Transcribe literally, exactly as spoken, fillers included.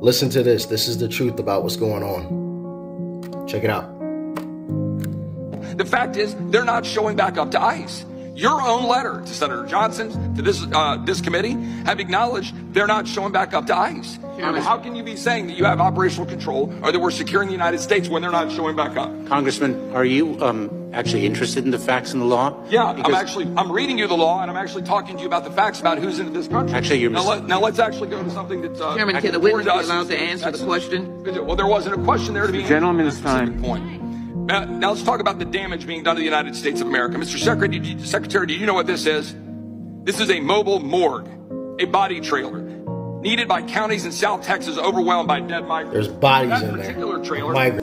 Listen to this. This is the truth about what's going on. Check it out. The fact is, they're not showing back up to ICE. Your own letter to Senator Johnson, to this uh, this committee, have acknowledged they're not showing back up to ICE. I mean, how can you be saying that you have operational control or that we're securing the United States when they're not showing back up? Congressman, are you um, actually interested in the facts and the law? Yeah, because I'm actually, I'm reading you the law, and I'm actually talking to you about the facts about who's in this country. Actually, you're now, let, now let's actually go to something that's uh, Chairman, can the witness be allowed to answer the question? Well, there wasn't a question there to be answered. Gentleman's time. Point. Uh, now let's talk about the damage being done to the United States of America. Mister Secretary, do you, Secretary, do you know what this is? This is a mobile morgue, a body trailer, needed by counties in South Texas overwhelmed by dead migrants. There's bodies in there. That particular trailer.